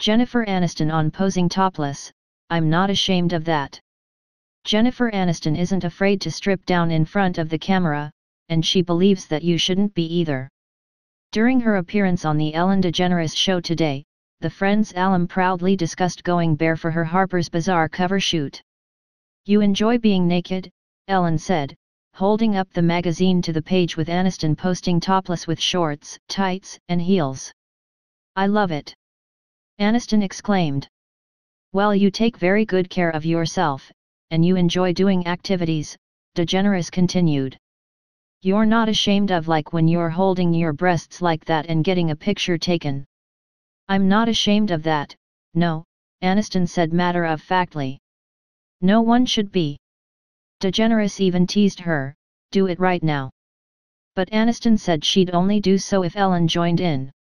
Jennifer Aniston on posing topless, I'm not ashamed of that. Jennifer Aniston isn't afraid to strip down in front of the camera, and she believes that you shouldn't be either. During her appearance on the Ellen DeGeneres show today, the Friends alum proudly discussed going bare for her Harper's Bazaar cover shoot. "You enjoy being naked," Ellen said, holding up the magazine to the page with Aniston posting topless with shorts, tights, and heels. "I love it," Aniston exclaimed. "Well, you take very good care of yourself, and you enjoy doing activities," DeGeneres continued. "You're not ashamed of like when you're holding your breasts like that and getting a picture taken." "I'm not ashamed of that, no," Aniston said matter-of-factly. "No one should be." DeGeneres even teased her, "Do it right now." But Aniston said she'd only do so if Ellen joined in.